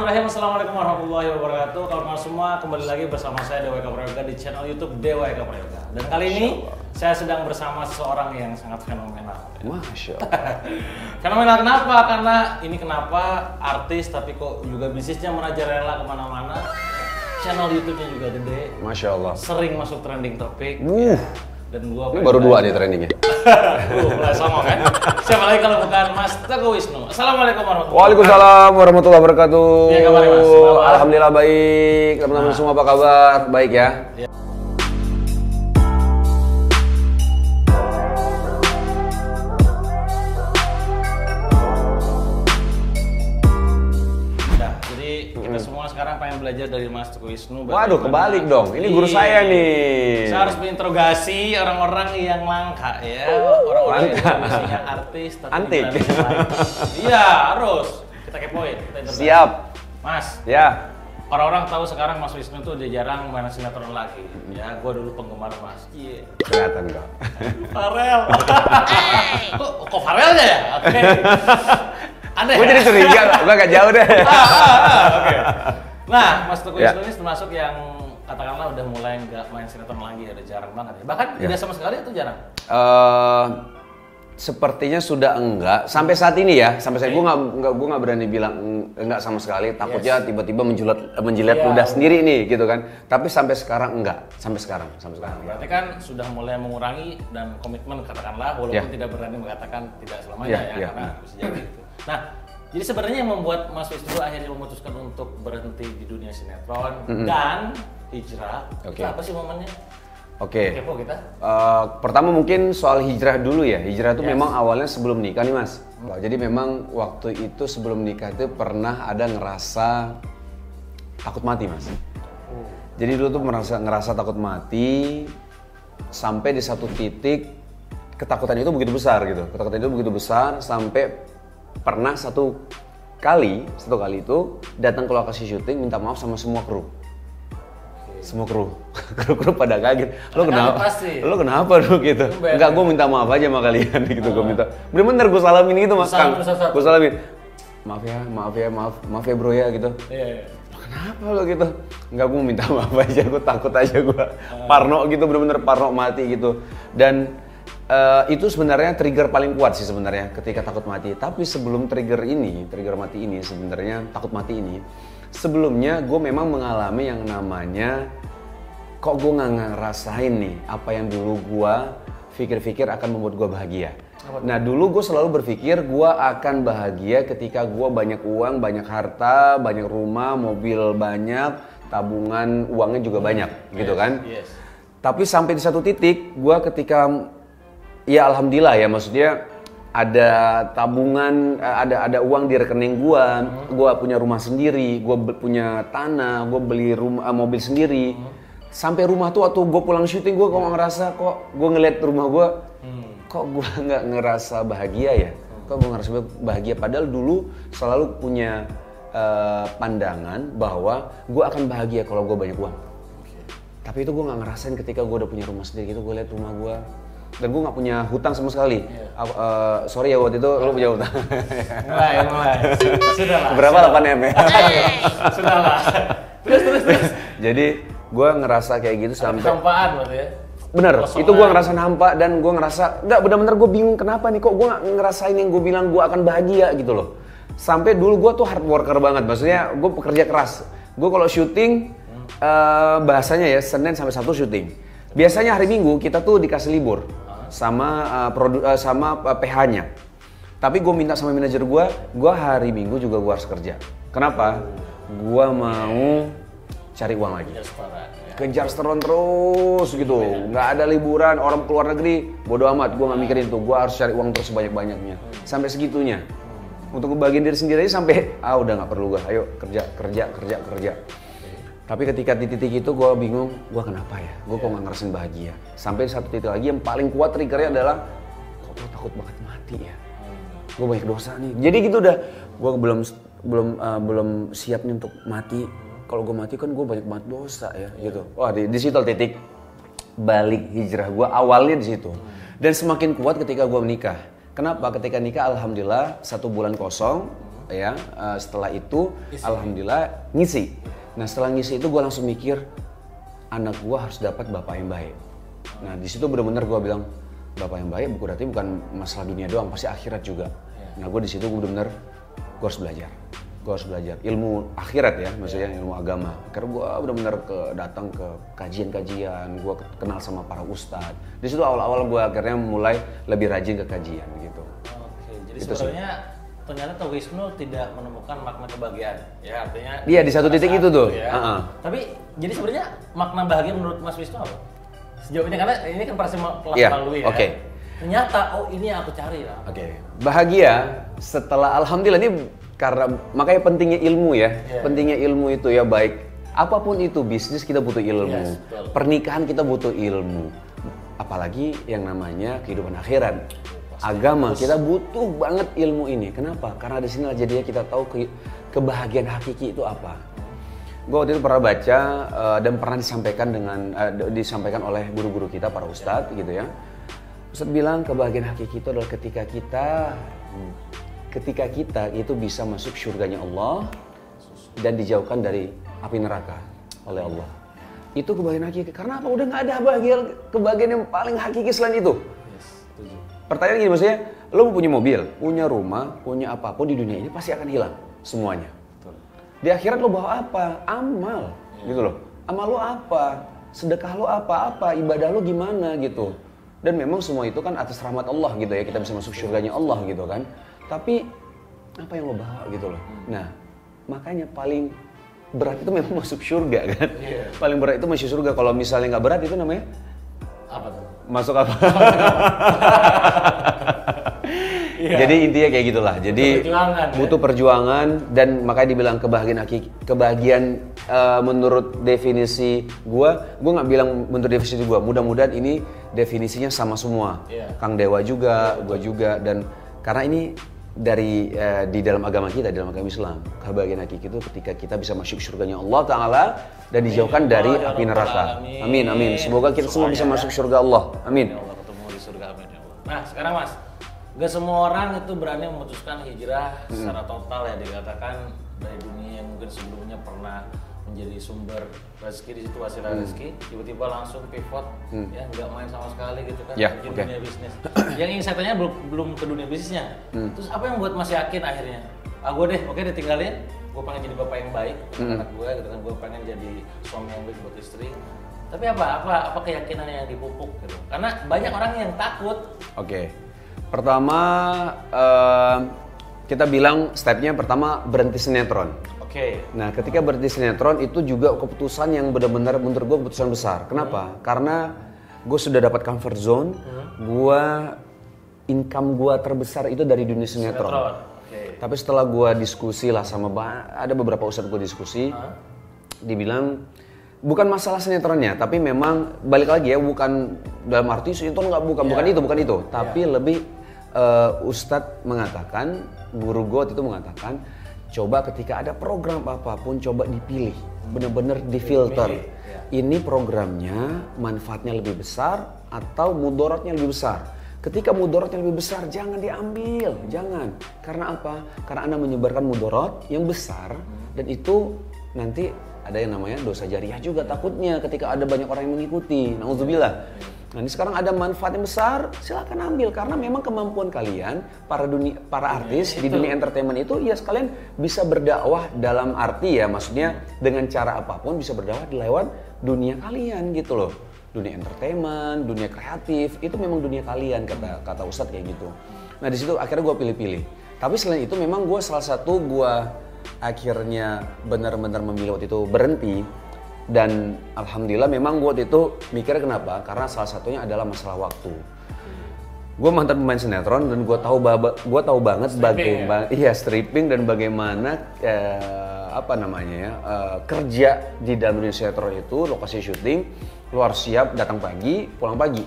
Bismillahirrahmanirrahim. Assalamualaikum warahmatullahi wabarakatuh. Kawan-kawan semua, kembali lagi bersama saya Dewa Eka Prayoga di channel YouTube Dewa Eka Prayoga. Dan kali ini saya sedang bersama seseorang yang sangat fenomenal. Masya Allah. Fenomenal kenapa? Karena ini kenapa artis tapi kok juga bisnisnya merajalela kemana-mana. Channel YouTube-nya juga gede. Masya Allah. Sering masuk trending topik. Ya. Dan gua ini baru dua nih trendingnya. Sama kan? Siapa lagi kalau bukan Mas Teuku Wisnu. Assalamualaikum warahmatullahi wabarakatuh. Waalaikumsalam warahmatullahi wabarakatuh. Ya, kabar, Mas. Alhamdulillah baik. Teman-teman semua apa kabar? Baik ya? Ya. Pengen belajar dari Mas Teuku Wisnu. Waduh, kebalik dong. Ini guru saya nih. Saya harus menginterogasi orang-orang yang langka ya. Orang-orang yang isinya artis tapi antik. Iya, harus. Kita kepoin, kita interogasi. Siap. Mas. Ya. Orang-orang tahu sekarang Mas Wisnu tuh dia jarang main sinetron lagi. Ya, gua dulu penggemar Mas. Iya. Kelihatan kok. Farel. Kok Farelnya ya? Oke. Aneh. Gua jadi curiga, gua agak jauh deh. Oke. Nah, Mas Teuku Wisnu ini termasuk yang katakanlah udah mulai nggak main sinetron lagi, ada jarang banget ya. Bahkan tidak sama sekali atau jarang? Sepertinya sudah enggak. Sampai saat ini ya, sampai saat gue nggak berani bilang enggak sama sekali. Takutnya tiba-tiba menjilat ludah sendiri nih, gitu kan. Tapi sampai sekarang enggak. Sampai sekarang. Berarti kan sudah mulai mengurangi dan komitmen katakanlah, walaupun tidak berani mengatakan tidak selamanya karena bisa jadi itu. Nah. Jadi sebenarnya yang membuat Mas Wisnu akhirnya memutuskan untuk berhenti di dunia sinetron dan hijrah. Apa sih momennya? Kepo kita. Pertama mungkin soal hijrah dulu ya. Hijrah itu memang awalnya sebelum nikah nih Mas. Jadi memang waktu itu sebelum nikah itu pernah ada ngerasa takut mati Mas. Jadi dulu tuh ngerasa takut mati sampai di satu titik ketakutan itu begitu besar gitu. Ketakutan itu begitu besar sampai pernah satu kali itu datang ke lokasi syuting minta maaf sama semua kru. Semua kru pada kaget. Lo kenapa? Lo kenapa dulu gitu? Enggak, gue minta maaf aja sama kalian gitu. Gue minta. Bener-bener gue salamin gitu Mas Kang. Gue salamin. Maaf ya bro ya gitu. Kenapa lo gitu? Enggak, gue minta maaf aja. Gue takut aja gue. Parno gitu, bener-bener parno mati gitu. Dan itu sebenarnya trigger paling kuat sih sebenarnya ketika takut mati. Tapi sebelum trigger takut mati ini sebelumnya gue memang mengalami yang namanya kok gue nggak ngerasain nih apa yang dulu gue pikir-pikir akan membuat gue bahagia. Nah dulu gue selalu berpikir gue akan bahagia ketika gue banyak uang, banyak harta, banyak rumah, mobil banyak, tabungan uangnya juga banyak gitu kan. Tapi sampai di satu titik gue ketika ya alhamdulillah ya, maksudnya ada tabungan, ada uang di rekening gua punya rumah sendiri, gua punya tanah, gua beli rumah, mobil sendiri. Sampai rumah tuh waktu gua pulang syuting gua kok ngerasa kok gua ngeliat rumah gua, kok gua nggak ngerasa bahagia ya? Kok gua ngerasa bahagia? Padahal dulu selalu punya pandangan bahwa gua akan bahagia kalau gua banyak uang. Tapi itu gua nggak ngerasain ketika gua udah punya rumah sendiri gitu, gua liat rumah gua. Dan gue nggak punya hutang sama sekali. Sorry ya waktu itu lo punya hutang. Mulai. Sudahlah. Berapa 8M ya? Sudahlah. Terus. Jadi gue ngerasa kayak gitu sampai. Hampaan berarti ya? Bener. Kosongan. Itu gue ngerasa hampa dan gue ngerasa nggak, bener-bener gue bingung kenapa nih kok gue nggak ngerasain yang gue bilang gue akan bahagia gitu loh. Sampai dulu gue tuh hard worker banget, maksudnya gue pekerja keras. Gue kalau syuting bahasanya ya Senin sampai Sabtu syuting. Biasanya hari Minggu kita tuh dikasih libur sama PH-nya. Tapi gue minta sama manajer gue hari Minggu juga gue harus kerja. Kenapa? Gue mau cari uang lagi. Kejar setoran terus gitu, nggak ada liburan, orang keluar negeri, bodo amat. Gue nggak mikirin tuh, gue harus cari uang terus sebanyak-banyaknya. Sampai segitunya. Untuk kebagian diri sendiri aja sampai, udah nggak perlu gue, ayo kerja. Tapi ketika di titik itu gue bingung, gue kenapa ya? Gue kok gak ngerasain bahagia? Sampai satu titik lagi yang paling kuat triggernya adalah kok gue takut banget mati ya? Gue banyak dosa nih. Jadi gitu udah, gue belum siap nih untuk mati. Kalau gue mati kan gue banyak banget dosa ya gitu. Wah di situ titik balik hijrah gue awalnya di situ. Dan semakin kuat ketika gue menikah. Kenapa? Ketika nikah alhamdulillah 1 bulan kosong. ya. Setelah itu ngisi. Alhamdulillah ngisi. Nah setelah ngisi itu gue langsung mikir anak gue harus dapat bapak yang baik. Nah di situ benar-benar gue bilang bapak yang baik berarti bukan masalah dunia doang, pasti akhirat juga. Nah gue di situ gue benar-benar gue harus belajar. Gue harus belajar ilmu akhirat ya, maksudnya ilmu agama. Karena gue benar-benar datang ke kajian-kajian, gue kenal sama para ustadz. Di situ awal-awal gue akhirnya mulai lebih rajin ke kajian gitu. Oke, jadi gitu sebenarnya ternyata Teuku Wisnu tidak menemukan makna kebahagiaan. Ya artinya. Iya di satu titik itu tuh. Ya. Tapi jadi sebenarnya makna bahagia menurut Mas Wisnu apa? Sejauh ini karena ini kan pasti telah melalui ya. Oke. Ternyata oh ini yang aku cari lah. Oke. Bahagia setelah alhamdulillah ini. Karena makanya pentingnya ilmu ya, pentingnya ilmu itu ya, baik apapun itu, bisnis kita butuh ilmu, pernikahan kita butuh ilmu, apalagi yang namanya kehidupan akhirat, agama kita butuh banget ilmu ini. Kenapa? Karena di sini jadinya kita tahu kebahagiaan hakiki itu apa. Gue waktu itu pernah baca dan pernah disampaikan dengan disampaikan oleh guru-guru kita para ustadz gitu ya. Ustadz bilang kebahagiaan hakiki itu adalah ketika kita itu bisa masuk surganya Allah dan dijauhkan dari api neraka oleh Allah. Itu kebahagiaan hakiki. Karena apa? Udah nggak ada kebahagiaan yang paling hakiki selain itu. Pertanyaan gini, maksudnya lo mau punya mobil, punya rumah, punya apapun di dunia ini pasti akan hilang semuanya. Di akhirat lo bawa apa? Amal gitu loh. Amal lo apa? Sedekah lo apa? Ibadah lo gimana gitu. Dan memang semua itu kan atas rahmat Allah gitu ya, kita bisa masuk surganya Allah gitu kan. Tapi apa yang lo bawa gitu loh. Nah makanya paling berat itu memang masuk surga kan. Paling berat itu masuk surga. Kalau misalnya nggak berat itu namanya apa tuh? Masuk apa? Jadi intinya kayak gitulah. Jadi butuh perjuangan dan makanya dibilang kebahagiaan hakiki. Kebahagiaan menurut definisi gue nggak bilang menurut definisi gue. Mudah-mudahan ini definisinya sama semua. Kang Dewa juga, gue juga dan karena ini dari di dalam agama kita, dalam agama Islam, kebahagiaan hakiki itu ketika kita bisa masuk surganya Allah Ta'ala dan dijauhkan dari api neraka. Amin, amin. Semoga kita semua bisa masuk surga Allah. Amin. Ya Allah, ketemu di surga, amin ya Allah. Nah sekarang Mas, gak semua orang itu berani memutuskan hijrah secara total ya, dikatakan dari dunia yang mungkin sebelumnya pernah menjadi sumber rezeki di situasi rezeki, tiba-tiba langsung pivot, ya nggak main sama sekali gitu kan, ke dunia bisnis. Yang ingin saya tanya belum ke dunia bisnisnya, terus apa yang buat Mas yakin akhirnya? Ah gue deh, oke deh tinggalin, gue pengen jadi bapak yang baik untuk anak gue, gitu kan, gue pengen jadi suami yang baik buat istri. Tapi apa keyakinan yang dipupuk gitu? Karena banyak orang yang takut. Oke, pertama kita bilang stepnya pertama berhenti sinetron. Okay. Nah ketika berhenti sinetron itu juga keputusan yang benar-benar menurut gue keputusan besar. Kenapa? Karena gue sudah dapat comfort zone, gue income gue terbesar itu dari dunia sinetron. Okay. Tapi setelah gue diskusi lah sama ada beberapa ustadz gue diskusi, dibilang bukan masalah sinetronnya, tapi memang balik lagi ya bukan dalam arti sinetron nggak bukan itu, tapi lebih ustadz mengatakan, guru gue itu mengatakan. Coba ketika ada program apapun, coba dipilih, bener-bener difilter. Ini programnya manfaatnya lebih besar atau mudaratnya lebih besar. Ketika mudaratnya lebih besar, jangan diambil, jangan. Karena apa? Karena Anda menyebarkan mudarat yang besar dan itu nanti ada yang namanya dosa jariah juga takutnya ketika ada banyak orang yang mengikuti. Nauzubillah. Nah ini sekarang ada manfaat yang besar, silakan ambil karena memang kemampuan kalian para artis di dunia entertainment itu ya sekalian bisa berdakwah dalam arti ya maksudnya dengan cara apapun bisa berdakwah lewat dunia kalian gitu loh. Dunia entertainment, dunia kreatif itu memang dunia kalian kata ustadz kayak gitu. Nah di situ akhirnya gue pilih-pilih. Tapi selain itu memang gue salah satu gue akhirnya benar-benar memilih waktu itu berhenti. Dan alhamdulillah memang gue itu mikirnya kenapa? Karena salah satunya adalah masalah waktu. Gue mantan pemain sinetron dan gue tahu banget bagaimana, iya stripping dan bagaimana kerja di dalam dunia sinetron itu lokasi syuting, keluar siap datang pagi pulang pagi.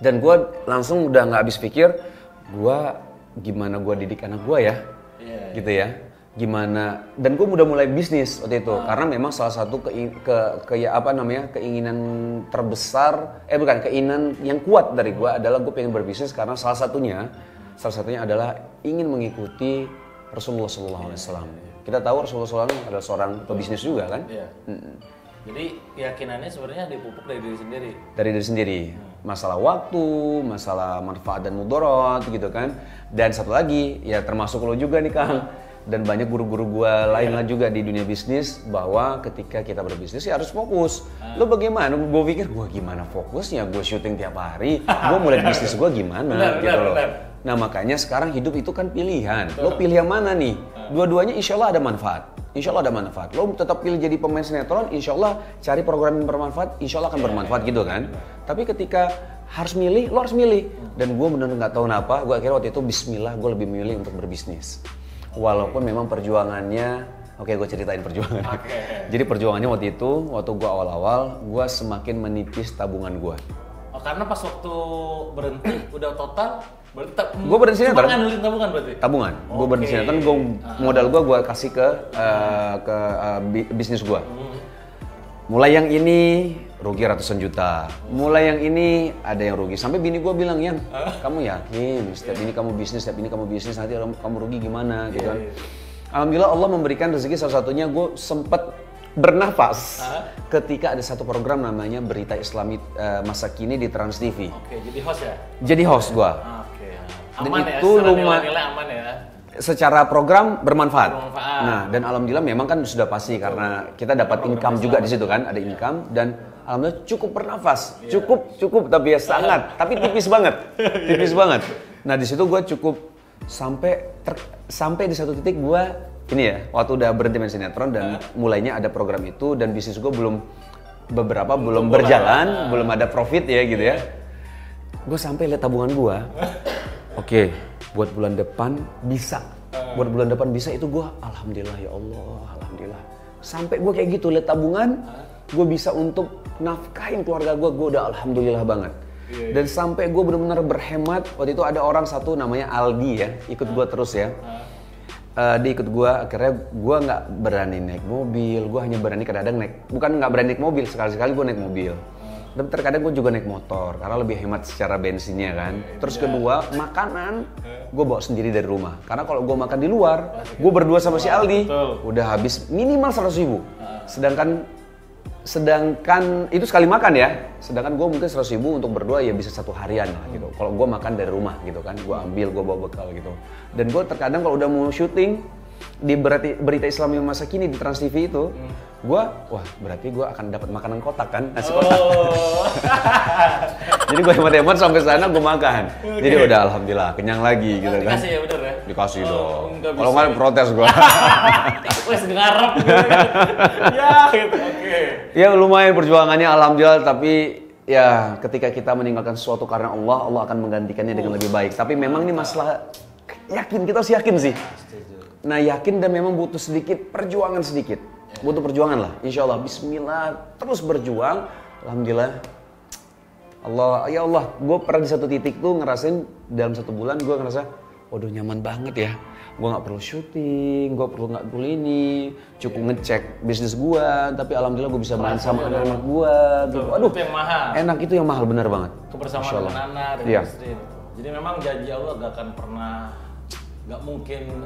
Dan gue langsung udah nggak habis pikir, gue gimana gue didik anak gue ya, gitu ya. Gimana dan gue udah mulai bisnis waktu itu karena memang salah satu keinginan terbesar keinginan yang kuat dari gue adalah gue pengen berbisnis karena salah satunya adalah ingin mengikuti Rasulullah SAW. Kita tahu Rasulullah SAW adalah seorang pebisnis juga kan? Iya. Jadi keyakinannya sebenarnya dipupuk dari diri sendiri. Dari diri sendiri. Masalah waktu, masalah manfaat dan mudorot gitu kan. Dan satu lagi, ya termasuk lo juga nih Kang. Dan banyak guru-guru gua lainlah juga di dunia bisnis, bahwa ketika kita berbisnis ya harus fokus. Lo bagaimana? Gue pikir gua gimana fokusnya? Gue syuting tiap hari, gue mulai bisnis gua gimana gitu loh. Nah makanya sekarang hidup itu kan pilihan. Lo pilih yang mana nih? Dua-duanya insya Allah ada manfaat. Insya Allah ada manfaat. Lo tetap pilih jadi pemain sinetron, insya Allah cari program yang bermanfaat, insya Allah akan bermanfaat gitu kan. Tapi ketika harus milih, lo harus milih. Dan gue benar-benar nggak tahu kenapa, gue akhirnya waktu itu Bismillah gue lebih memilih untuk berbisnis. Walaupun memang perjuangannya, gue ceritain perjuangannya. Jadi perjuangannya waktu itu, waktu gue awal-awal, gue semakin menipis tabungan gue. Oh, karena pas waktu berhenti, udah total, berarti gue berhenti sinetron. Cuma ngandelin tabungan berarti? Tabungan, gue berhenti sinetron, modal gue kasih ke bisnis gue. Mulai yang ini rugi ratusan juta, mulai yang ini ada yang rugi. Sampai bini gue bilang, Yang, kamu yakin setiap ini kamu bisnis, nanti kamu rugi gimana gitu kan. Alhamdulillah Allah memberikan rezeki, salah satunya gue sempat bernafas ketika ada satu program namanya Berita Islami Masa Kini di Trans TV. Jadi host ya? Jadi host gue. Dan aman itu ya, nilai aman ya? Secara program bermanfaat. Nah, dan alhamdulillah memang kan sudah pasti karena kita dapat income juga di situ kan, ada income dan alhamdulillah cukup bernafas, cukup tapi ya sangat, tapi tipis banget, tipis banget. Nah di situ gue cukup sampai di satu titik gue ini ya, waktu udah berhenti main sinetron dan mulainya ada program itu dan bisnis gue belum berjalan, belum ada profit ya gitu ya. Gue sampai lihat tabungan gue, buat bulan depan bisa, itu gue alhamdulillah ya Allah, alhamdulillah. Sampai gue kayak gitu lihat tabungan, gue bisa untuk nafkahin keluarga gue udah alhamdulillah banget. Dan sampai gue benar-benar berhemat. Waktu itu ada orang satu namanya Aldi ya, ikut gue terus ya. Dia ikut gue, akhirnya gue nggak berani naik mobil, gue hanya berani kadang-kadang sekali-sekali gue naik mobil. Dan terkadang gue juga naik motor karena lebih hemat secara bensinnya kan. Terus kedua, makanan gue bawa sendiri dari rumah. Karena kalau gue makan di luar, gue berdua sama si Aldi udah habis minimal 100.000. Sedangkan itu sekali makan ya. Sedangkan gue mungkin 100.000 untuk berdua ya bisa satu harian lah gitu. Kalau gue makan dari rumah gitu kan, gue ambil, gue bawa bekal gitu. Dan gue terkadang kalau udah mau syuting di Berita Islami Masa Kini di Trans TV itu, berarti gue akan dapat makanan kotak kan, nasi kotak. Jadi gue hemat-hemat sampai sana gue makan. Jadi udah alhamdulillah kenyang lagi gitu kan. Dikasih ya bener ya? Dikasih dong. Kalau nggak protes gue. Wes ngarep gitu. Ya gitu. Ya lumayan perjuangannya alhamdulillah, tapi ya ketika kita meninggalkan sesuatu karena Allah akan menggantikannya dengan lebih baik. Tapi memang ini masalah yakin, kita harus yakin sih. Nah yakin dan memang butuh sedikit perjuangan. Butuh perjuangan lah, insya Allah. Bismillah, terus berjuang. Alhamdulillah. Ya Allah, gue pernah di satu titik tuh ngerasain dalam satu bulan gue ngerasa, waduh nyaman banget ya. Gue nggak perlu syuting, nggak perlu ini. Cukup ngecek bisnis gue, tapi alhamdulillah gue bisa main sama anak-anak gue. Aduh, enak itu yang mahal, bener banget. Kebersamaan anak-anak dan istri. Jadi memang janji Allah gak akan pernah, gak mungkin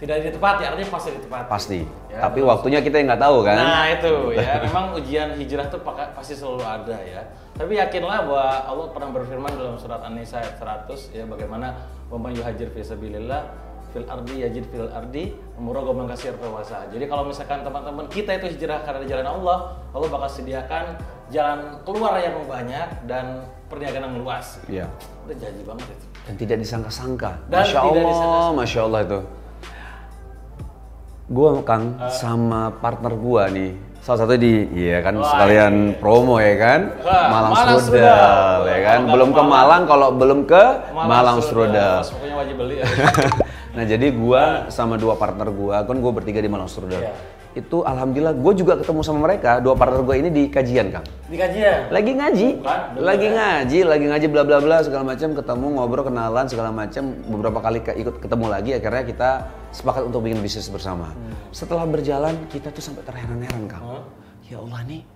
tidak ditepati, artinya pasti ditepati. Pasti. Ya, tapi waktunya kita yang nggak tahu kan. Nah itu ya, memang ujian hijrah itu pasti selalu ada ya. Tapi yakinlah bahwa Allah pernah berfirman dalam surat An-Nisa ayat 100 ya, bagaimana waman yuhajir fi sabilillah fil ardi yajid fil ardi muragaman katsir fawasa. Jadi kalau misalkan teman-teman kita itu hijrah karena jalan Allah, Allah bakal sediakan jalan keluar yang banyak dan perniagaan yang luas. Iya. Udah janji banget itu. Dan tidak disangka-sangka. Masya Allah itu. Gue Kang sama partner gue nih, salah satu sekalian promo ya kan, Malang Strudel ya kan, belum ke Malang kalau belum ke Malang Strudel. Pokoknya wajib beli ya. Nah jadi gue sama dua partner gue, kan gue bertiga di Malang Strudel. Itu alhamdulillah gue juga ketemu sama mereka, dua partner gue ini di kajian Kang. Di kajian? Lagi ngaji bla bla bla segala macam, ketemu, ngobrol, kenalan segala macam, beberapa kali ikut ketemu lagi, akhirnya kita sepakat untuk bikin bisnis bersama. Setelah berjalan kita tuh sampai terheran-heran Kang. Ya Allah nih,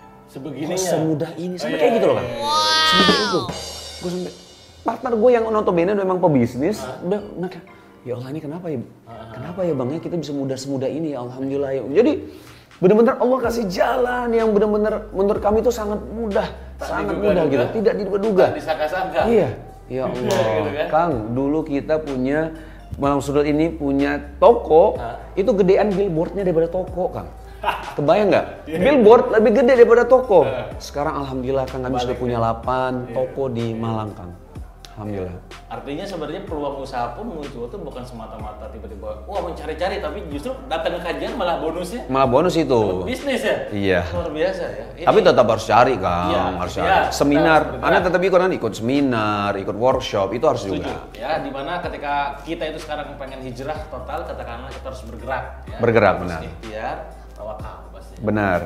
semudah ini, sampai kayak gitu loh Kang. Semudah itu, gue sampai partner gue yang nonton bener memang pebisnis, udah ya Allah ini kenapa ya, kenapa ya Bang ya kita bisa semudah ini ya, alhamdulillah ya. Jadi benar-benar Allah kasih jalan yang benar-benar menurut kami itu sangat mudah, tak sangat mudah gitu, tidak diduga-duga. Disangka-sangka. Iya, ya Allah. Gitu kan? Kang, dulu kita punya Malang Strudel ini punya toko, itu gedean billboardnya daripada toko, Kang. Kebayang nggak? Billboard lebih gede daripada toko. Sekarang alhamdulillah Kang kami sudah punya 8 toko di Malang, Kang. Alhamdulillah. Artinya sebenarnya peluang usaha pun muncul itu bukan semata-mata tiba-tiba wah mencari-cari, tapi justru datang ke kajian malah bonusnya. Malah bonus itu. Bisnis ya? Iya. Luar biasa ya. Ini... Tapi tetap harus cari Kang, iya, harus cari. Iya, seminar, Anda tetap ikut seminar, ikut workshop, itu harus setuju. Juga. Ya, dimana ketika kita itu sekarang pengen hijrah total, katakanlah kita harus bergerak. Ya. Bergerak, harus benar. Ikhtiar, tawakal pasti. Benar.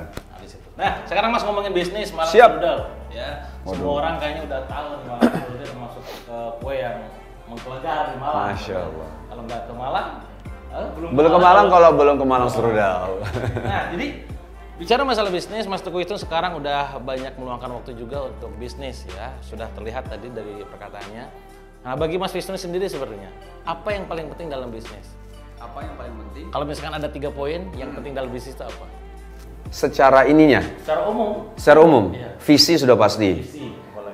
Nah, sekarang Mas ngomongin bisnis Malang Strudel ya. Waduh. Semua orang kayaknya udah tahu Malang Strudel termasuk ke kue yang menggelegar di Malang. Masya Allah. Kalau nggak ke Malang, belum ke Malang kalau belum ke Malang Strudel. Nah, jadi bicara masalah bisnis, Mas Teuku itu sekarang udah banyak meluangkan waktu juga untuk bisnis ya. Sudah terlihat tadi dari perkataannya. Nah, bagi Mas Wisnu sendiri sepertinya, apa yang paling penting dalam bisnis? Apa yang paling penting? Kalau misalkan ada 3 poin yang penting dalam bisnis itu apa? Secara ininya, secara umum, iya. Visi sudah pasti.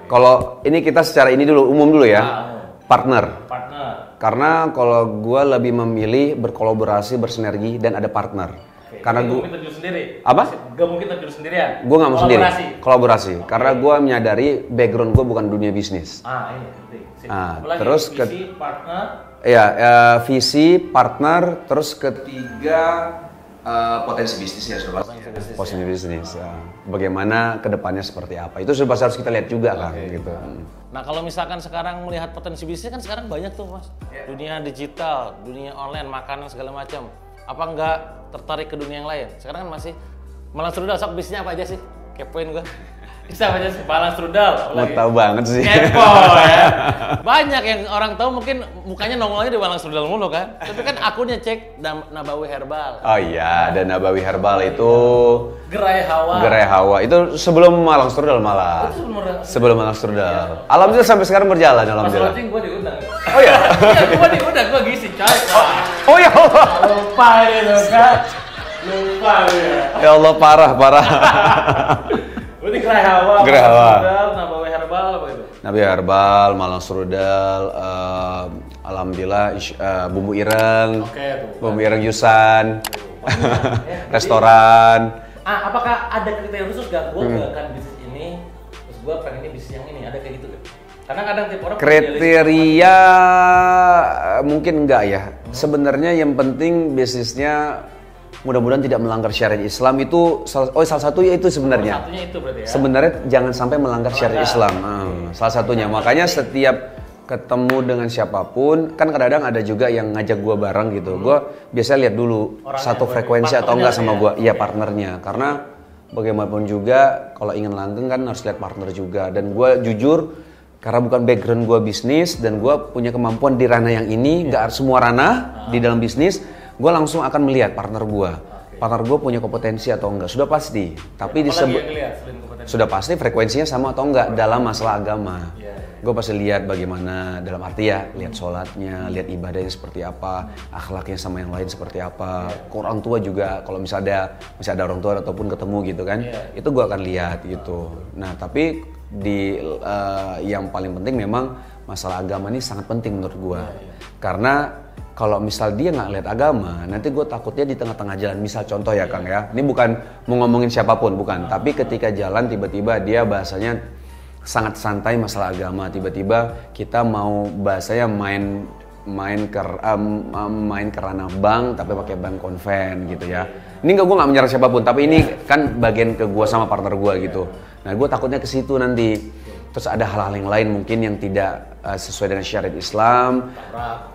Kalau ini kita secara ini dulu, umum dulu ya, partner. Karena kalau gue lebih memilih berkolaborasi, bersinergi dan ada partner. Oke. Karena gue gak mungkin terjun sendirian. Gue nggak mau sendiri. Kolaborasi. Okay. Karena gue menyadari background gue bukan dunia bisnis. Terus visi, partner. Ya, visi, partner, terus ketiga. Potensi bisnisnya sudah pasti. Potensi bisnis. Ya. Bagaimana kedepannya seperti apa? Itu sudah harus kita lihat juga kan, gitu. Nah kalau misalkan sekarang melihat potensi bisnis kan sekarang banyak tuh Mas. Dunia digital, dunia online, makanan segala macam. Apa nggak tertarik ke dunia yang lain? Sekarang kan masih Malang Strudel sok bisnisnya apa aja sih? Kepoin gua. Bisa aja sih Malang Strudel. Mau tahu banget sih. Kepo ya. Banyak yang orang tahu mungkin mukanya nongolnya di Malang Strudel mulu kan. Tapi kan akunnya cek Nabawi Herbal. Oh iya, ada Nabawi Herbal itu Gerai Hawa. Gerai Hawa itu sebelum Malang Strudel malah. Itu sebelum Malang Strudel. Alhamdulillah sampai sekarang berjalan alhamdulillah. Mas gua diundang. Oh iya. Iya, gua diundang, gua ngisi coy. Oh iya. Lupa itu kan. Lupa ya. Ya Allah parah. Berarti Gerai Hawa, Nabawi Herbal apa gitu? Nabawi Herbal, Malang Strudel, alhamdulillah Bumbu Irlan, Bumbu Irlan Yusan, restoran. Apakah ada kriteria khusus gak? Gue gak akan bisnis ini, terus gue pengen ini bisnis yang ini, ada kayak gitu gak? Karena kadang tipe orang kriteria mungkin enggak ya. Sebenarnya yang penting bisnisnya mudah-mudahan tidak melanggar syariat Islam itu salah satu ya itu sebenarnya. Satunya itu berarti ya. Sebenarnya jangan sampai melanggar syariat Islam. Salah satunya. Makanya setiap ketemu dengan siapapun kan kadang-kadang ada juga yang ngajak gua bareng gitu. Gua biasanya lihat dulu orangnya satu frekuensi atau enggak sama ya? Gua. Iya, partnernya. Karena bagaimanapun juga kalau ingin langgeng kan harus lihat partner juga. Dan gua jujur karena bukan background gua bisnis dan gua punya kemampuan di ranah yang ini, enggak semua ranah di dalam bisnis. Gue langsung akan melihat partner gue. Partner gue punya kompetensi atau enggak, sudah pasti. Tapi sudah pasti frekuensinya sama atau enggak dalam masalah agama. Gue pasti lihat bagaimana dalam arti ya, lihat sholatnya, lihat ibadahnya seperti apa, akhlaknya sama yang lain seperti apa. Orang tua juga, kalau misalnya ada orang tua ataupun ketemu gitu kan, itu gue akan lihat gitu. Nah tapi di yang paling penting memang masalah agama ini sangat penting menurut gue. Karena kalau misal dia nggak lihat agama, nanti gue takutnya di tengah-tengah jalan. Misal contoh ya Kang ya, ini bukan mau ngomongin siapapun, bukan. Tapi ketika jalan tiba-tiba dia bahasanya sangat santai masalah agama. Tiba-tiba kita mau bahasanya main ke ranah bank, tapi pakai bank konven gitu ya. Ini gue nggak menyerang siapapun, tapi ini kan bagian ke gue sama partner gue gitu. Nah gue takutnya ke situ nanti. Terus ada hal-hal yang lain mungkin yang tidak sesuai dengan syariat Islam,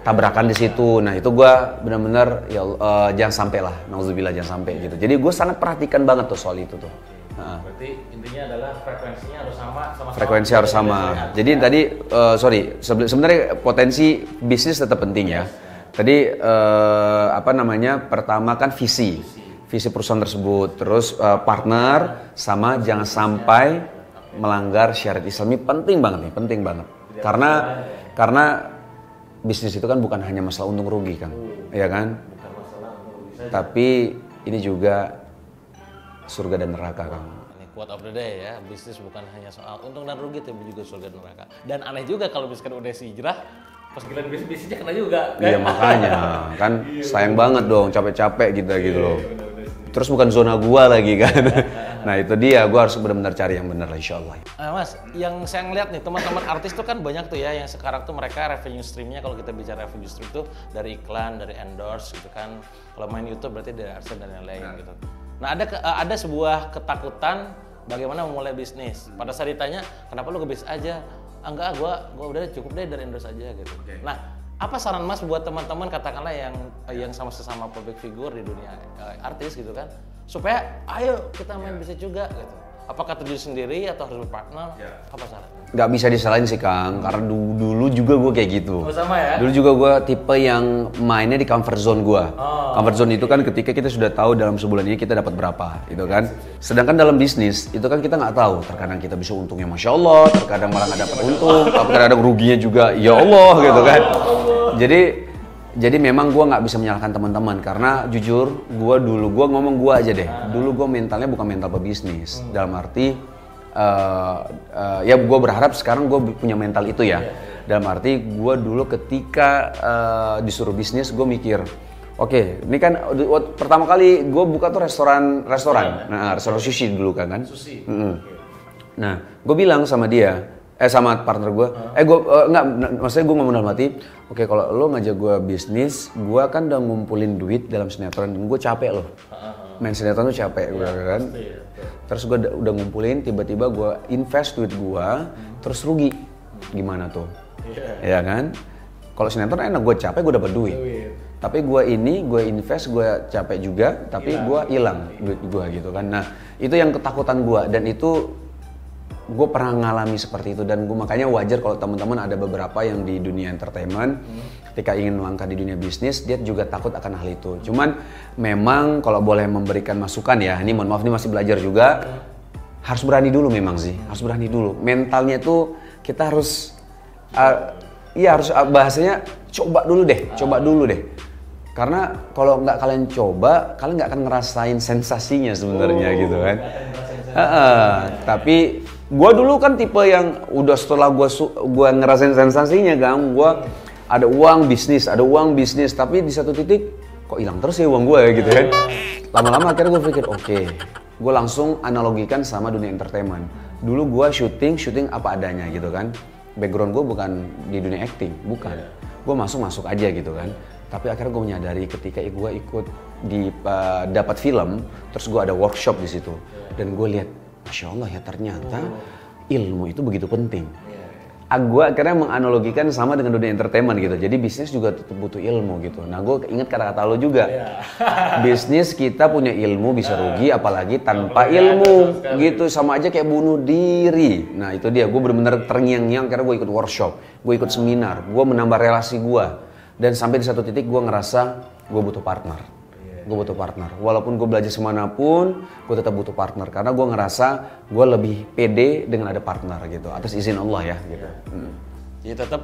tabrakan di situ. Nah itu gue benar-benar ya jangan sampai lah, nauzubillah jangan sampai gitu. Jadi gue sangat perhatikan banget tuh soal itu tuh. Berarti intinya adalah frekuensinya harus sama. Frekuensi harus sama. Jadi tadi sebenarnya potensi bisnis tetap penting ya. Tadi pertama kan visi perusahaan tersebut, terus partner sama jangan sampai melanggar syariat Islami penting banget nih, karena bisnis itu kan bukan hanya masalah untung rugi, Kang. Iya kan? Tapi ini juga surga dan neraka, Kang. Ini quote of the day ya, bisnis bukan hanya soal untung dan rugi, tapi juga surga dan neraka. Dan aneh juga kalau misalkan udah si hijrah, pas giliran bisnisnya kena juga. Kan? Iya makanya, kan sayang banget dong, capek-capek kita gitu loh. Terus bukan zona gua lagi kan. Nah itu dia, gua harus benar-benar cari yang benar lah, insya Allah. Mas, yang saya ngeliat nih teman-teman artis tuh kan banyak tuh ya yang sekarang tuh mereka revenue streamnya, kalau kita bicara revenue stream tuh dari iklan, dari endorse gitu kan. Kalau main YouTube berarti dari adsense dan lain-lain gitu. Nah ada sebuah ketakutan bagaimana memulai bisnis. Pada saat ditanya kenapa lu ke bisnis aja? Enggak, gua udah cukup deh dari endorse aja gitu. Okay. Nah. Apa saran Mas buat teman-teman katakanlah yang sama-sama public figure di dunia artis gitu kan, supaya ayo kita main bisnis juga gitu. Apakah terjun sendiri atau harus berpartner? Apa saran? Gak bisa disalahin sih Kang, karena dulu juga gue kayak gitu. Oh, sama ya? Dulu juga gue tipe yang mainnya di comfort zone gue. Oh, comfort zone itu kan ketika kita sudah tahu dalam sebulan ini kita dapat berapa gitu kan. Sedangkan dalam bisnis itu kan kita nggak tahu. Terkadang kita bisa untungnya Masya Allah, terkadang malah nggak dapat untung, tapi terkadang ruginya juga Ya Allah gitu kan. Jadi memang gue nggak bisa menyalahkan teman-teman karena jujur gue ngomong gue aja deh. Dulu gue mentalnya bukan mental pebisnis. Dalam arti ya gue berharap sekarang gue punya mental itu ya. Dalam arti gue dulu ketika disuruh bisnis gue mikir, oke, ini kan pertama kali gue buka tuh restoran. Nah, restoran sushi dulu kan. Sushi. Nah, gue bilang sama dia. Sama partner gue, maksudnya gue ngomong dalam hati, oke, kalau lo ngajak gue bisnis, gue kan udah ngumpulin duit dalam sinetron, gue capek loh, main sinetron tuh capek gue kan, terus gue udah ngumpulin, tiba-tiba gue invest duit gue, terus rugi, gimana tuh, ya kan, kalau sinetron enak gue capek gue dapat duit, tapi gue invest, gue capek juga, tapi gue hilang duit gue gitu kan, nah itu yang ketakutan gue dan itu gue pernah ngalami seperti itu dan gue makanya wajar kalau teman-teman ada beberapa yang di dunia entertainment ketika ingin melangkah di dunia bisnis dia juga takut akan hal itu. Cuman memang kalau boleh memberikan masukan ya, ini mohon maaf ini masih belajar juga, harus berani dulu memang sih, harus berani dulu. Mentalnya itu kita harus, bahasanya coba dulu deh. Karena kalau nggak kalian coba, kalian nggak akan ngerasain sensasinya sebenarnya gitu kan. Tapi gue dulu kan tipe yang udah setelah gue ngerasain sensasinya kan, gue ada uang bisnis, tapi di satu titik kok hilang terus ya uang gue ya gitu kan. Lama-lama akhirnya gue pikir oke, gue langsung analogikan sama dunia entertainment. Dulu gue syuting apa adanya gitu kan. Background gue bukan di dunia acting, bukan. Gue masuk aja gitu kan. Tapi akhirnya gue menyadari ketika gue ikut di dapat film, terus gue ada workshop di situ, dan gue lihat, Masya Allah ya ternyata ilmu itu begitu penting. Gue akhirnya menganalogikan sama dengan dunia entertainment gitu. Jadi bisnis juga butuh ilmu gitu. Nah gue ingat kata-kata lo juga, bisnis kita punya ilmu bisa rugi, apalagi tanpa ilmu gitu sama aja kayak bunuh diri. Nah itu dia, gue bener-bener terngiang-ngiang karena gue ikut workshop, gue ikut seminar, gue menambah relasi gue. Dan sampai di satu titik gue ngerasa gue butuh partner. Walaupun gue belajar semanapun, gue tetap butuh partner. Karena gue ngerasa gue lebih pede dengan ada partner gitu. Atas izin Allah ya gitu. Jadi tetap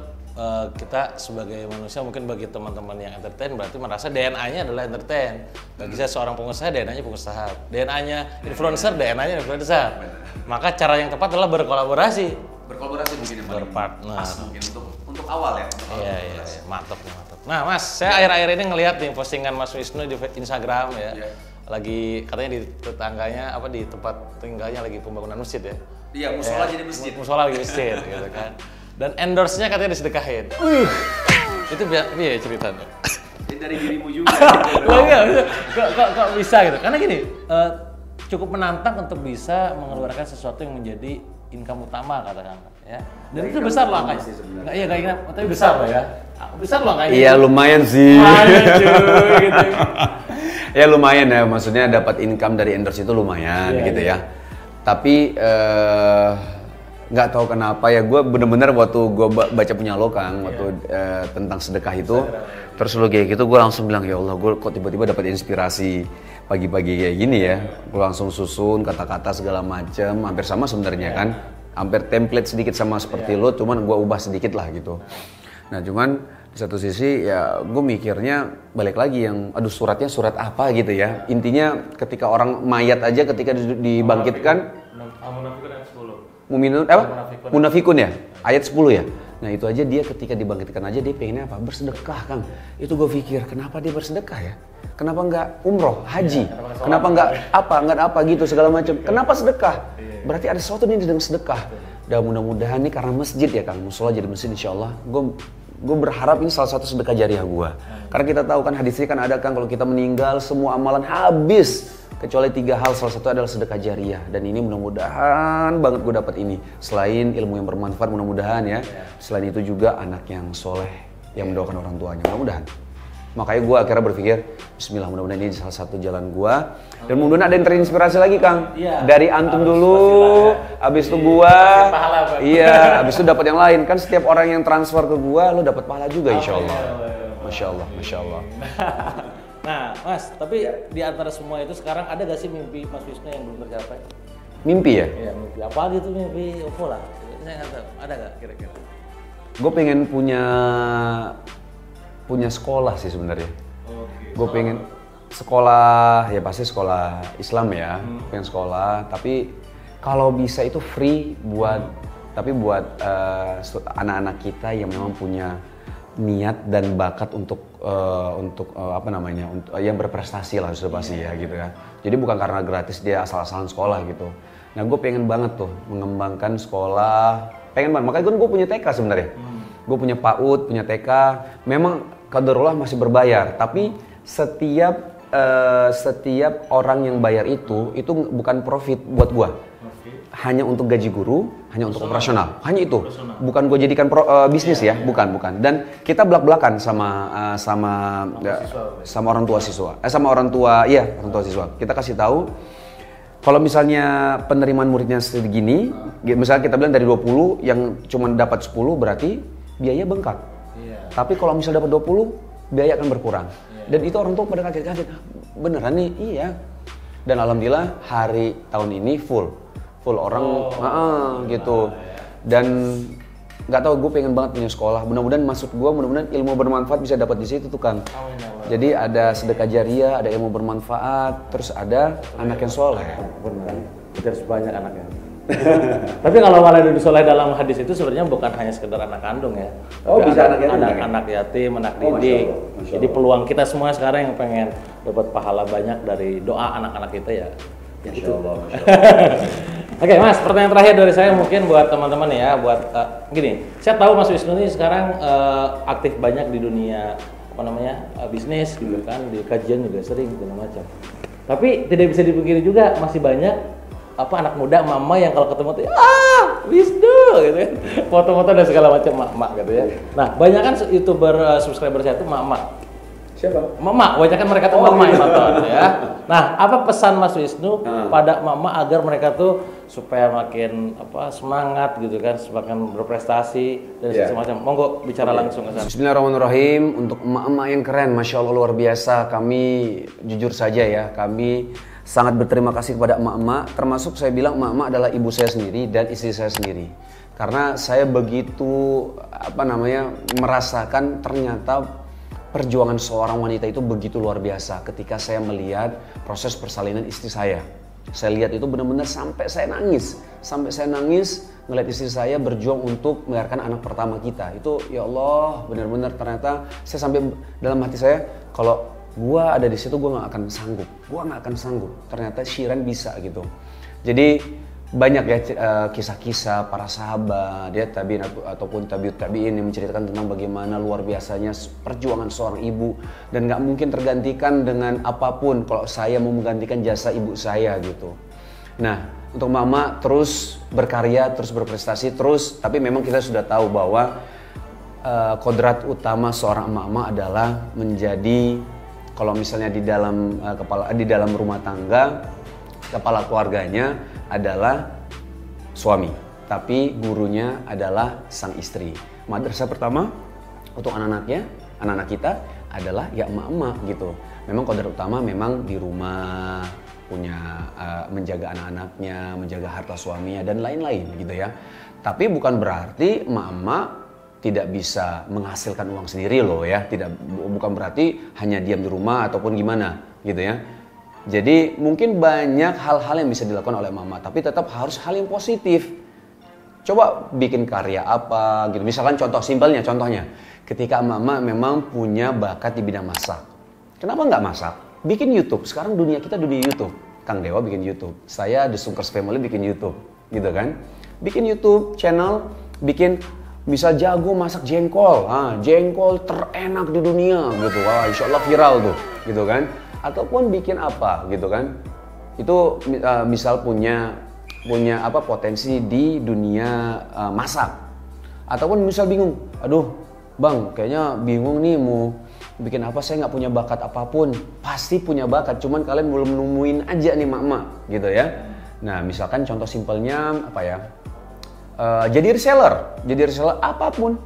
kita sebagai manusia, mungkin bagi teman-teman yang entertain berarti merasa DNA-nya adalah entertain. Bagi saya seorang pengusaha, DNA-nya pengusaha. DNA-nya influencer, DNA-nya influencer. Maka cara yang tepat adalah berkolaborasi. Mungkin berpartner. Mungkin untuk awal ya. Iya. Mantap. Nah Mas, saya akhir-akhir ini ngelihat nih postingan Mas Wisnu di Instagram ya. Lagi katanya di tetangganya di tempat tinggalnya lagi pembangunan masjid ya. Iya, musola jadi masjid. Gitu kan. Dan endorse-nya katanya disedekahin. Wih. Itu biar ceritanya. Jadi dari dirimu juga. Kok bisa gitu. Karena gini, cukup menantang untuk bisa mengeluarkan sesuatu yang menjadi income utama katakan ya. Dan itu besar loh angkanya. Tapi besar loh ya. Besar loh angkanya. Iya lumayan sih. Gitu. Ya lumayan ya, maksudnya dapat income dari endorse itu lumayan gitu ya. Tapi nggak tahu kenapa ya, gue bener-bener waktu gue baca punya lo Kang, waktu tentang sedekah itu, terus lo kayak gitu gue langsung bilang ya Allah, gue kok tiba-tiba dapat inspirasi pagi-pagi kayak gini ya. Gue langsung susun kata-kata segala macem, hampir sama sebenarnya kan, hampir template sedikit sama seperti lo, cuman gue ubah sedikit lah gitu. Nah cuman Di satu sisi ya gue mikirnya balik lagi yang aduh suratnya surat apa gitu ya. Intinya ketika orang mayat aja ketika dibangkitkan Muminun apa? Munafikun ya? Ayat 10 ya? Nah itu aja dia ketika dibangkitkan aja dia pengennya apa? Bersedekah Kang. Itu gue pikir kenapa dia bersedekah ya? Kenapa nggak umroh, haji? Kenapa nggak apa, nggak apa gitu segala macam? Kenapa sedekah? Berarti ada sesuatu nih di dalam sedekah. Dan mudah-mudahan nih karena masjid ya Kang, musola jadi masjid insya Allah. Gue berharap ini salah satu sedekah jariah gue. Karena kita tahu kan hadisnya kan ada Kang, kalau kita meninggal semua amalan habis. Kecuali 3 hal, salah satu adalah sedekah jariah. Dan ini mudah-mudahan banget gue dapat ini. Selain ilmu yang bermanfaat mudah-mudahan ya. Selain itu juga anak yang soleh, yang mendoakan orang tuanya. Mudah-mudahan. Makanya gue akhirnya berpikir, bismillah mudah-mudahan ini salah satu jalan gue. Dan mudah-mudahan ada yang terinspirasi lagi Kang. Ya, dari Antum dulu, abis itu gue. Iya, abis itu dapat yang lain. Kan setiap orang yang transfer ke gue, lo dapat pahala juga insya Allah. Masya Allah, Masya Allah. Nah, Mas, tapi di antara semua itu sekarang ada gak sih mimpi Mas Wisnu yang belum tercapai? Mimpi ya? Iya, mimpi. Apa gitu mimpi OVO lah. Saya nggak tahu. Ada gak kira-kira? Gue pengen punya sekolah sih sebenarnya. Okay. Gue pengen sekolah, ya pasti sekolah Islam ya. Pengen sekolah, tapi kalau bisa itu free buat, tapi buat anak-anak kita yang memang punya niat dan bakat untuk apa namanya untuk yang berprestasi lah sudah pasti ya gitu ya. Jadi bukan karena gratis dia asal-asalan sekolah gitu. Nah gue pengen banget tuh mengembangkan sekolah, pengen banget. Makanya gue punya TK sebenarnya. Gue punya PAUD, punya TK. Memang kaderullah masih berbayar, tapi setiap orang yang bayar itu bukan profit buat gue. Hanya untuk gaji guru, hanya untuk operasional, hanya itu. Bukan gue jadikan bisnis ya, bukan. Dan kita belak-belakan sama orang tua siswa, sama orang tua siswa. Kita kasih tahu, kalau misalnya penerimaan muridnya segini, misalnya kita bilang dari 20 yang cuma dapat 10 berarti biaya bengkak. Tapi kalau misalnya dapat 20, biaya akan berkurang. Dan itu orang tua pada kaget-kaget, beneran nih, iya. Dan alhamdulillah hari tahun ini full orang gitu dan nggak tahu gue pengen banget punya sekolah. Mudah-mudahan maksud gue mudah-mudahan ilmu bermanfaat bisa dapat di situ tuh Kang. Jadi ada sedekah jariah, ada ilmu bermanfaat, terus ada anak yang soleh. Benar, kita harus banyak anaknya. Tapi kalau malah duduk soleh dalam hadis itu sebenarnya bukan hanya sekedar anak kandung ya. Oh tapi bisa anak yatim, anak didik. Jadi peluang kita semua sekarang yang pengen dapat pahala banyak dari doa anak-anak kita ya. Insya Allah, Masya Allah. Oke Mas, pertanyaan terakhir dari saya mungkin buat teman-teman ya, buat gini, saya tahu Mas Wisnu ini sekarang aktif banyak di dunia apa namanya bisnis gitu kan, di kajian juga sering segala macam. Tapi tidak bisa dipungkiri juga masih banyak apa anak muda mama yang kalau ketemu tuh Wisnu gitu kan, foto-foto dan segala macam mak-mak gitu ya. Nah banyak kan YouTuber subscriber saya tuh mak-mak. Siapa? Mama, wajar kan mereka tuh mama yang nonton ya. Nah, apa pesan Mas Wisnu pada mama agar mereka tuh supaya makin apa semangat gitu kan, semakin berprestasi dan semacam. Monggo bicara langsung ke sana. Bismillahirrahmanirrahim. Untuk emak-emak yang keren, Masya Allah luar biasa. Kami jujur saja ya, kami sangat berterima kasih kepada emak-emak. Termasuk saya bilang emak-emak adalah ibu saya sendiri dan istri saya sendiri. Karena saya begitu apa namanya merasakan ternyata perjuangan seorang wanita itu begitu luar biasa. Ketika saya melihat proses persalinan istri saya lihat itu benar-benar sampai saya nangis. Sampai saya nangis ngelihat istri saya berjuang untuk melahirkan anak pertama kita. Itu ya Allah benar-benar ternyata saya sampai dalam hati saya kalau gua ada di situ gua nggak akan sanggup. Gua nggak akan sanggup. Ternyata Shireen bisa gitu. Jadi banyak ya kisah-kisah para sahabat ya tabiin ataupun tabiin yang menceritakan tentang bagaimana luar biasanya perjuangan seorang ibu dan nggak mungkin tergantikan dengan apapun kalau saya mau menggantikan jasa ibu saya gitu. Nah untuk mama terus berkarya, terus berprestasi, terus tapi memang kita sudah tahu bahwa kodrat utama seorang mama adalah menjadi kalau misalnya di dalam di dalam rumah tangga kepala keluarganya adalah suami, tapi gurunya adalah sang istri. Madrasah pertama untuk anak-anak kita adalah ya emak-emak gitu. Memang kodrat utama memang di rumah punya menjaga anak-anaknya, menjaga harta suaminya dan lain-lain gitu ya. Tapi bukan berarti emak-emak tidak bisa menghasilkan uang sendiri loh ya, tidak, bukan berarti hanya diam di rumah ataupun gimana gitu ya. Jadi mungkin banyak hal-hal yang bisa dilakukan oleh mama, tapi tetap harus hal yang positif. Coba bikin karya apa gitu, misalkan contoh simpelnya, contohnya ketika mama memang punya bakat di bidang masak, kenapa nggak masak? Bikin YouTube, sekarang dunia kita dunia YouTube. Kang Dewa bikin YouTube, saya The Sungkars Family bikin YouTube gitu kan, bikin YouTube channel, bikin bisa jago masak jengkol, jengkol terenak di dunia gitu, insya Allah viral tuh gitu kan. Ataupun bikin apa gitu kan, itu misal punya apa potensi di dunia masak, ataupun misal bingung, aduh bang kayaknya bingung nih mau bikin apa, saya nggak punya bakat apapun. Pasti punya bakat, cuman kalian belum nemuin aja nih mak-mak gitu ya. Nah misalkan contoh simpelnya apa ya, jadi reseller apapun,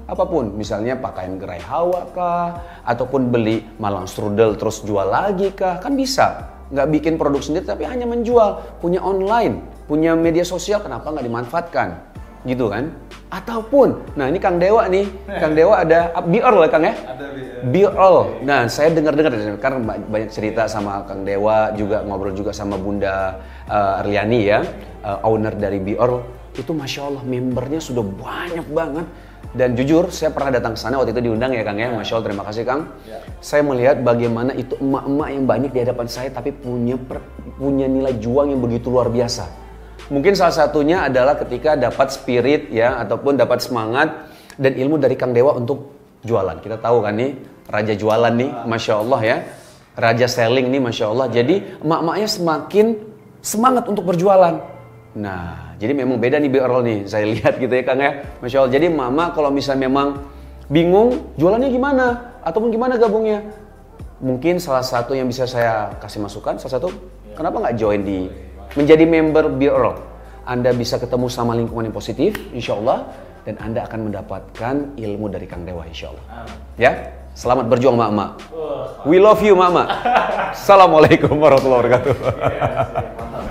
misalnya pakaian Gerai Hawa kah, ataupun beli Malang Strudel terus jual lagi kah, kan bisa. Nggak bikin produk sendiri tapi hanya menjual, punya online, punya media sosial, kenapa nggak dimanfaatkan gitu kan. Ataupun, nah ini Kang Dewa nih, Kang Dewa ada B.E.R.L ya Kang ya? Ada B.E.R.L, nah saya dengar-dengar karena banyak cerita sama Kang Dewa, juga ngobrol juga sama Bunda Erliani ya, owner dari B.E.R.L. Itu Masya Allah membernya sudah banyak banget. Dan jujur saya pernah datang ke sana, waktu itu diundang ya Kang ya, Masya Allah, terima kasih Kang ya. Saya melihat bagaimana itu emak-emak yang banyak di hadapan saya tapi punya nilai juang yang begitu luar biasa. Mungkin salah satunya adalah ketika dapat spirit ya, ataupun dapat semangat dan ilmu dari Kang Dewa untuk jualan. Kita tahu kan nih, raja jualan nih Masya Allah ya, raja selling nih Masya Allah. Jadi emak-emaknya semakin semangat untuk berjualan. Nah, jadi memang beda nih B.E.R.L nih, saya lihat gitu ya Kang ya, Masya Allah. Jadi mama kalau misalnya memang bingung jualannya gimana, ataupun gimana gabungnya, mungkin salah satu yang bisa saya kasih masukan, salah satu, kenapa nggak join di, menjadi member B.E.R.L. Anda bisa ketemu sama lingkungan yang positif, Insya Allah, dan Anda akan mendapatkan ilmu dari Kang Dewa, Insya Allah. Ya, selamat berjuang mama. We love you mama. Assalamualaikum warahmatullahi wabarakatuh.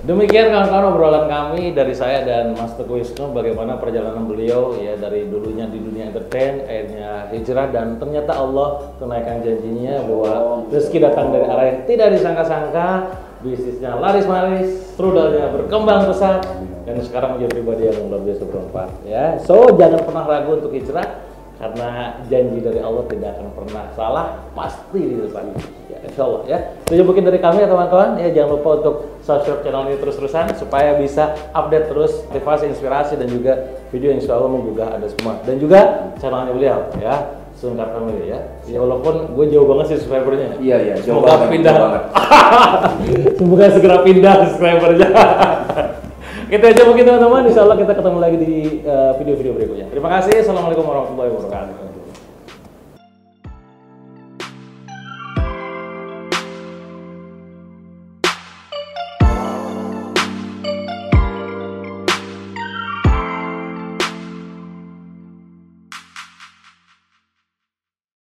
Demikian kawan-kawan obrolan kami dari saya dan Mas Teuku Wisnu, bagaimana perjalanan beliau ya dari dulunya di dunia entertain, akhirnya hijrah, dan ternyata Allah tunaikan janjinya bahwa rezeki datang dari arah yang tidak disangka-sangka, bisnisnya laris-manis, strudelnya berkembang besar, dan sekarang menjadi pribadi yang luar biasa bermanfaat ya. So jangan pernah ragu untuk hijrah, karena janji dari Allah tidak akan pernah salah, pasti ditepati. Insya Allah ya. Itu mungkin dari kami ya teman-teman ya, jangan lupa untuk subscribe channel ini terus-terusan supaya bisa update terus motivasi, inspirasi, dan juga video yang insya Allah menggugah Anda semua, dan juga channelnya beliau ya, Sungkar Family ya. Ya walaupun gue jauh banget sih subscribernya. Iya iya, jauh banget. Pindah. Semoga segera pindah subscribernya. Kita aja mungkin teman-teman, insya Allah kita ketemu lagi di video-video berikutnya. Terima kasih. Assalamualaikum warahmatullahi wabarakatuh.